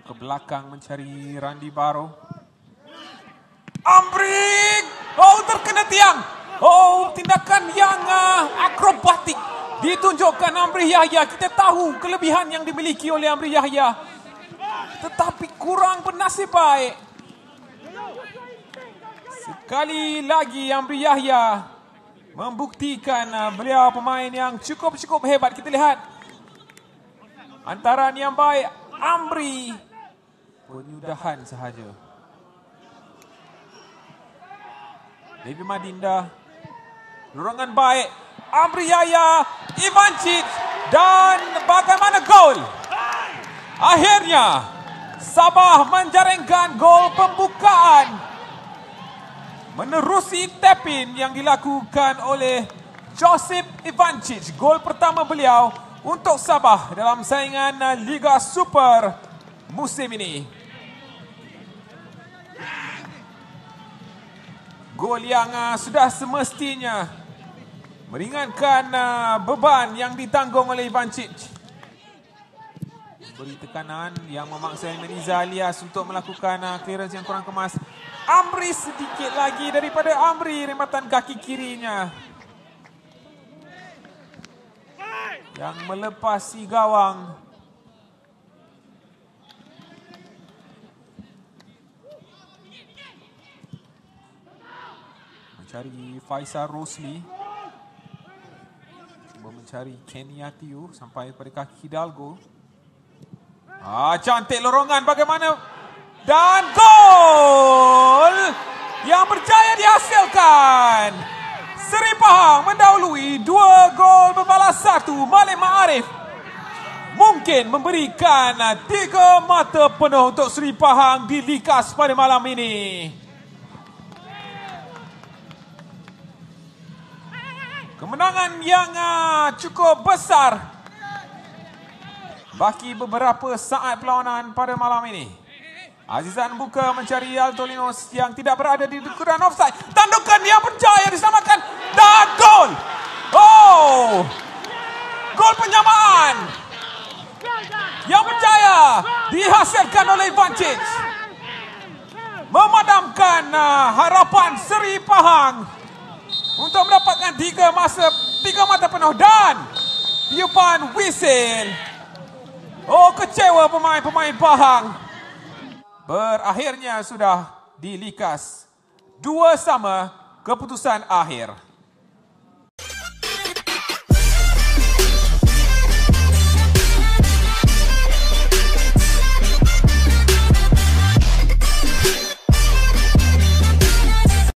ke belakang mencari Randy Barrow. Amri! Oh, terkena tiang. Oh, tindakan yang akrobatik ditunjukkan Amri Yahya. Kita tahu kelebihan yang dimiliki oleh Amri Yahya, tetapi kurang bernasib baik. Sekali lagi Amri Yahya membuktikan beliau pemain yang cukup hebat. Kita lihat antaran yang baik Amri. Penyudahan sahaja. David Madinda. Lorongan baik Amri Yahya, Ivancic, dan bagaimana gol. Akhirnya Sabah menjaringkan gol pembukaan menerusi tap-in yang dilakukan oleh Josip Ivancic. Gol pertama beliau untuk Sabah dalam saingan Liga Super musim ini. Gol yang sudah semestinya meringankan beban yang ditanggung oleh Ivancic. Beri tekanan yang memaksa Iman Izzah Lias untuk melakukan clearance yang kurang kemas. Amri sedikit lagi daripada Amri, rematan kaki kirinya yang melepasi gawang. Mencari Faisal Rosli, cuba mencari Kenny Atiu sampai pada kaki Dalgo. Cantik lorongan bagaimana? Dan gol yang berjaya dihasilkan. Sri Pahang mendahului 2 gol membalas 1. Malik Mak Arif mungkin memberikan 3 mata penuh untuk Sri Pahang di Likas pada malam ini. Kemenangan yang cukup besar bagi beberapa saat perlawanan pada malam ini. Azizan buka mencari Altolinos yang tidak berada di ukuran offside. Tandukan yang berjaya disamakan. Dan gol. Oh. Gol penyamaan yang berjaya dihasilkan oleh Vantage. Memadamkan harapan Sri Pahang untuk mendapatkan 3 mata penuh dan tiupan whistle. Oh, kecewa pemain-pemain Pahang. Berakhirnya sudah di Likas 2 sama keputusan akhir.